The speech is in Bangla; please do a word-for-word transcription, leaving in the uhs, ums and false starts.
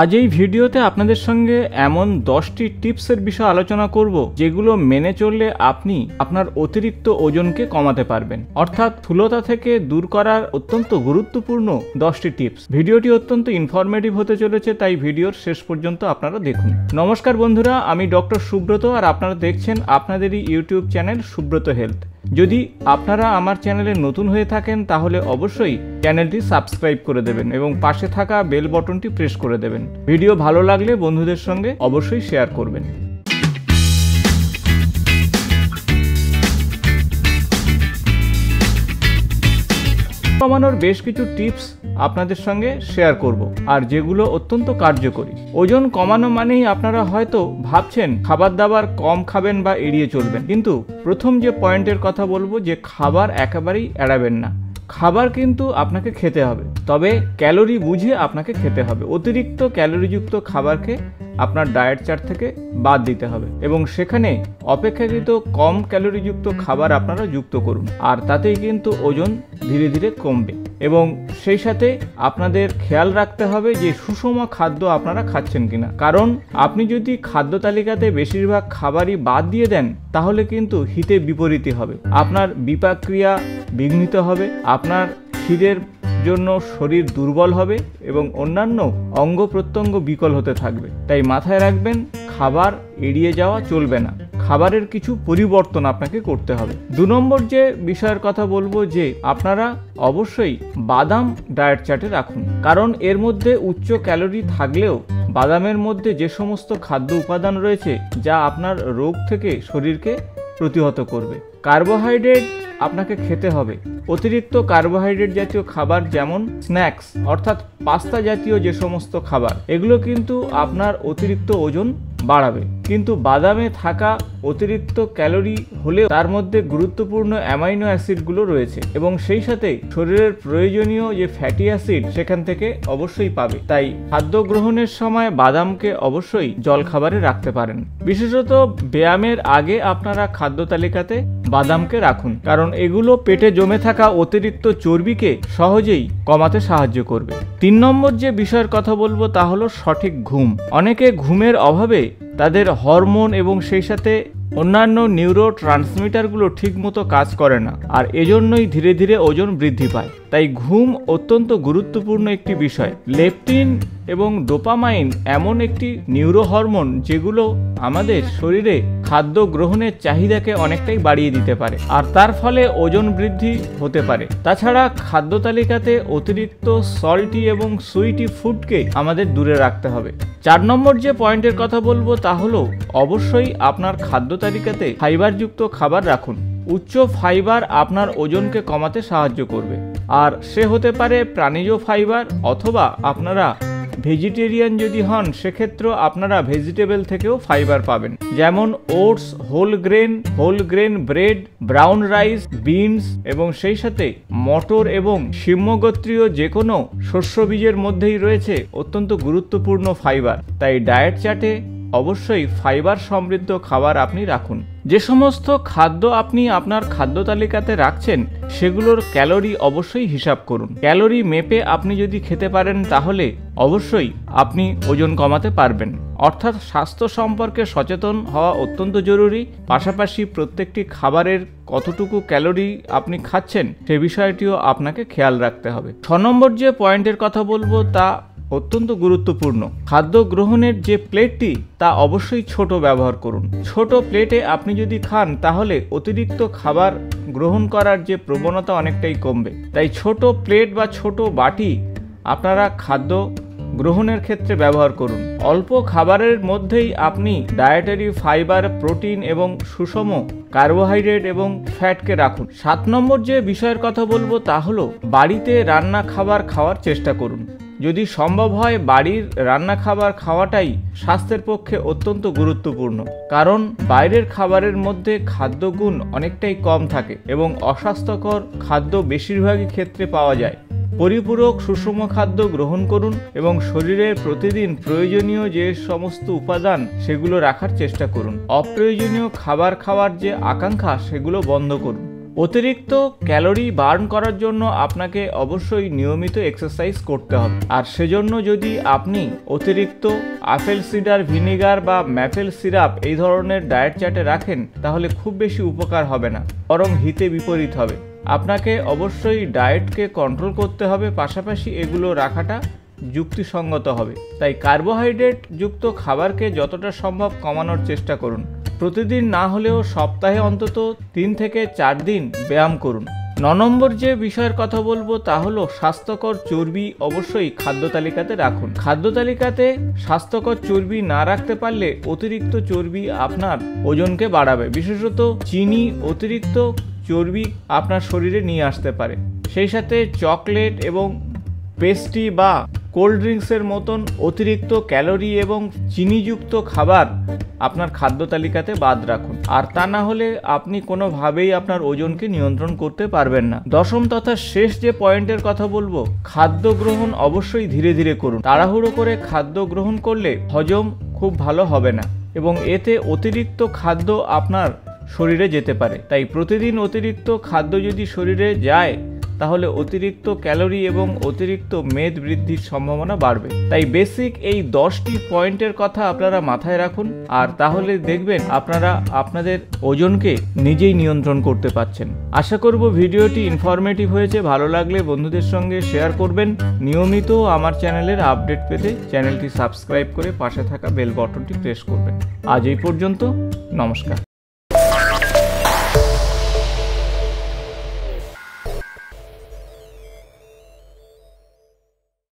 आज এই ভিডিওতে আপনাদের সঙ্গে এমন দশটি টিপসের বিষয়ে আলোচনা করব যেগুলো মেনে চললে আপনি আপনার অতিরিক্ত ওজনকে কমাতে পারবেন। অর্থাৎ স্থূলতা থেকে দূর করার অত্যন্ত গুরুত্বপূর্ণ দশটি টিপস। ভিডিওটি অত্যন্ত ইনফরমেটিভ হতে চলেছে, তাই ভিডিওর শেষ পর্যন্ত আপনারা দেখুন। নমস্কার বন্ধুরা, আমি ডক্টর সুব্রত আর আপনারা দেখছেন আপনাদেরই ইউটিউব চ্যানেল সুব্রত হেলথ। যদি আপনারা আমার চ্যানেলে নতুন হয়ে থাকেন তাহলে অবশ্যই চ্যানেলটি সাবস্ক্রাইব করে দেবেন এবং পাশে থাকা বেল বটনটি প্রেস করে দেবেন। ভিডিও ভালো লাগলে বন্ধুদের সঙ্গে অবশ্যই শেয়ার করবেন। কমানোর বেশ কিছু টিপস আপনাদের সঙ্গে শেয়ার করব আর যেগুলো অত্যন্ত কার্যকরী। ওজন কমানো মানেই আপনারা হয়তো ভাবছেন খাবার দাবার কম খাবেন বা এড়িয়ে চলবেন, কিন্তু প্রথম যে পয়েন্টের কথা বলবো যে খাবার একেবারেই এড়াবেন না। খাবার কিন্তু আপনাকে খেতে হবে, তবে ক্যালোরি বুঝে আপনাকে খেতে হবে। অতিরিক্ত ক্যালোরিযুক্ত খাবারকে আপনার ডায়েট চার্ট থেকে বাদ দিতে হবে এবং সেখানে অপেক্ষাকৃত কম ক্যালোরিযুক্ত খাবার আপনারা যুক্ত করুন, আর তাতেই কিন্তু ওজন ধীরে ধীরে কমবে। এবং সেই সাথে আপনাদের খেয়াল রাখতে হবে যে সুষম খাদ্য আপনারা খাচ্ছেন কিনা, কারণ আপনি যদি খাদ্য তালিকাতে বেশিরভাগ খাবারই বাদ দিয়ে দেন তাহলে কিন্তু হিতে বিপরীতই হবে। আপনার বিপাক ক্রিয়া বিঘ্নিত হবে, আপনার খিদের জন্য শরীর দুর্বল হবে এবং অন্যান্য অঙ্গ প্রত্যঙ্গ বিকল হতে থাকবে। তাই মাথায় রাখবেন, খাবার এড়িয়ে যাওয়া চলবে না, খাবারের কিছু পরিবর্তন আপনাকে করতে হবে। দু নম্বর যে বিষয়ের কথা বলবো যে আপনারা অবশ্যই বাদাম ডায়েট চার্টে রাখুন, কারণ এর মধ্যে উচ্চ ক্যালোরি থাকলেও বাদামের মধ্যে যে সমস্ত খাদ্য উপাদান রয়েছে যা আপনার রোগ থেকে শরীরকে প্রতিহত করবে। কার্বোহাইড্রেট আপনাকে খেতে হবে। অতিরিক্ত কার্বোহাইড্রেট জাতীয় খাবার যেমন স্ন্যাক্স অর্থাৎ পাস্তা জাতীয় যে সমস্ত খাবার, এগুলো কিন্তু আপনার অতিরিক্ত ওজন বাড়াবে, কিন্তু বাদামে থাকা অতিরিক্ত ক্যালোরি হলেও তার মধ্যে গুরুত্বপূর্ণ অ্যামাইনো অ্যাসিডগুলো রয়েছে এবং সেই সাথে শরীরের প্রয়োজনীয় যে ফ্যাটি অ্যাসিড সেখান থেকে অবশ্যই পাবে। তাই খাদ্য গ্রহণের সময় বাদামকে অবশ্যই জলখাবারে রাখতে পারেন। বিশেষত ব্যায়ামের আগে আপনারা খাদ্য তালিকাতে বাদামকে রাখুন, কারণ এগুলো পেটে জমে থাকা অতিরিক্ত চর্বিকে সহজেই কমাতে সাহায্য করবে। তিন নম্বর যে বিষয়ের কথা বলবো তা হলো সঠিক ঘুম। অনেকে ঘুমের অভাবে তাদের হরমোন এবং সেই সাথে অন্যান্য নিউরো ট্রান্সমিটারগুলো ঠিকমতো কাজ করে না, আর এজন্যই ধীরে ধীরে ওজন বৃদ্ধি পায়। তাই ঘুম অত্যন্ত গুরুত্বপূর্ণ একটি বিষয়। লেপটিন এবং ডোপামাইন এমন একটি নিউরো হরমোন যেগুলো আমাদের শরীরে খাদ্য গ্রহণের চাহিদাকে অনেকটাই বাড়িয়ে দিতে পারে, আর তার ফলে ওজন বৃদ্ধি হতে পারে। তাছাড়া খাদ্য তালিকাতে অতিরিক্ত সল্টি এবং সুইটি ফুডকে আমাদের দূরে রাখতে হবে। চার নম্বর যে পয়েন্টের কথা বলবো তা হলো অবশ্যই আপনার খাদ্য তালিকাতে ফাইবারযুক্ত খাবার রাখুন। উচ্চ ফাইবার আপনার ওজনকে কমাতে সাহায্য করবে, আর সে হতে পারে প্রাণীজ ফাইবার, অথবা আপনারা ভেজিটেরিয়ান যদি হন সেক্ষেত্রেও আপনারা ভেজিটেবল থেকেও ফাইবার পাবেন, যেমন oats, whole grain, whole grain bread, brown rice, beans এবং সেই সাথে মটর এবং শিম্যগোত্রীয় যে কোনো শস্য বীজের মধ্যেই রয়েছে অত্যন্ত গুরুত্বপূর্ণ ফাইবার। তাই ডায়েট চার্টে অবশ্যই ফাইবার সমৃদ্ধ খাবার আপনি রাখুন। যে সমস্ত খাদ্য আপনি আপনার খাদ্য তালিকাতে রাখছেন সেগুলোর ক্যালোরি অবশ্যই হিসাব করুন। ক্যালোরি মেপে আপনি যদি খেতে পারেন তাহলে অবশ্যই আপনি ওজন কমাতে পারবেন। অর্থাৎ স্বাস্থ্য সম্পর্কে সচেতন হওয়া অত্যন্ত জরুরি, পাশাপাশি প্রত্যেকটি খাবারের কতটুকু ক্যালোরি আপনি খাচ্ছেন সে বিষয়টিও আপনাকে খেয়াল রাখতে হবে। ছ নম্বর যে পয়েন্টের কথা বলবো তা অত্যন্ত গুরুত্বপূর্ণ। খাদ্য গ্রহণের যে প্লেটটি তা অবশ্যই ছোট ব্যবহার করুন। ছোট প্লেটে আপনি যদি খান তাহলে অতিরিক্ত খাবার গ্রহণ করার যে প্রবণতা অনেকটাই কমবে। তাই ছোট প্লেট বা ছোট বাটি আপনারা খাদ্য গ্রহণের ক্ষেত্রে ব্যবহার করুন। অল্প খাবারের মধ্যেই আপনি ডায়েটারি ফাইবার, প্রোটিন এবং সুষম কার্বোহাইড্রেট এবং ফ্যাটকে রাখুন। সাত নম্বর যে বিষয়ের কথা বলবো তা হলো বাড়িতে রান্না খাবার খাওয়ার চেষ্টা করুন। যদি সম্ভব হয় বাড়ির রান্না খাবার খাওয়াটাই স্বাস্থ্যের পক্ষে অত্যন্ত গুরুত্বপূর্ণ, কারণ বাইরের খাবারের মধ্যে খাদ্যগুণ অনেকটাই কম থাকে এবং অস্বাস্থ্যকর খাদ্য বেশিরভাগই ক্ষেত্রে পাওয়া যায়। পরিপূরক সুষম খাদ্য গ্রহণ করুন এবং শরীরের প্রতিদিন প্রয়োজনীয় যে সমস্ত উপাদান সেগুলো রাখার চেষ্টা করুন। অপ্রয়োজনীয় খাবার খাওয়ার যে আকাঙ্ক্ষা সেগুলো বন্ধ করুন। अतिरिक्त ক্যালোরি বার্ন করার জন্য আপনাকে অবশ্যই নিয়মিত এক্সারসাইজ করতে হবে। আর সেজন্য যদি আপনি অতিরিক্ত আপেল সিডার ভিনিগার বা ম্যাপেল সিরাপ এই ধরনের ডায়েট চার্টে রাখেন তাহলে খুব বেশি উপকার হবে না, বরং হিতে বিপরীত হবে। আপনাকে অবশ্যই ডায়েটকে কন্ট্রোল করতে হবে, পাশাপাশি এগুলো রাখাটা যুক্তিসঙ্গত হবে। তাই কার্বোহাইড্রেট যুক্ত খাবারকে যতটা সম্ভব কমানোর চেষ্টা করুন। প্রতিদিন না হলেও সপ্তাহে অন্তত তিন থেকে চার দিন ব্যায়াম করুন। ন নম্বর যে বিষয়ের কথা বলবো তা হলো স্বাস্থ্যকর চর্বি অবশ্যই খাদ্য তালিকাতে রাখুন। খাদ্য তালিকাতে স্বাস্থ্যকর চর্বি না রাখতে পারলে অতিরিক্ত চর্বি আপনার ওজনকে বাড়াবে। বিশেষত চিনি অতিরিক্ত চর্বি আপনার শরীরে নিয়ে আসতে পারে। সেই সাথে চকলেট এবং পেস্ট্রি বা কোল্ড ড্রিঙ্কসের মতন অতিরিক্ত ক্যালোরি এবং চিনিযুক্ত খাবার আপনার খাদ্য তালিকাতে বাদ রাখুন। আর তা না হলে আপনি কোনোভাবেই আপনার ওজনকে নিয়ন্ত্রণ করতে পারবেন না। দশম তথা শেষ যে পয়েন্টের কথা বলবো, খাদ্য গ্রহণ অবশ্যই ধীরে ধীরে করুন। তাড়াহুড়ো করে খাদ্য গ্রহণ করলে হজম খুব ভালো হবে না এবং এতে অতিরিক্ত খাদ্য আপনার শরীরে যেতে পারে। তাই প্রতিদিন অতিরিক্ত খাদ্য যদি শরীরে যায় তাহলে অতিরিক্ত ক্যালোরি এবং অতিরিক্ত মেদ বৃদ্ধির সম্ভাবনা বাড়বে। তাই বেসিক এই দশটি পয়েন্টের কথা আপনারা মাথায় রাখুন, আর তাহলে দেখবেন আপনারা আপনাদের ওজনকে নিজেই নিয়ন্ত্রণ করতে পারছেন। আশা করব ভিডিওটি ইনফরমেটিভ হয়েছে। ভালো লাগলে বন্ধুদের সঙ্গে শেয়ার করবেন। নিয়মিত আমার চ্যানেলের আপডেট পেতে চ্যানেলটি সাবস্ক্রাইব করে পাশে থাকা বেল বাটনটি প্রেস করবেন। আজ এই পর্যন্ত, নমস্কার।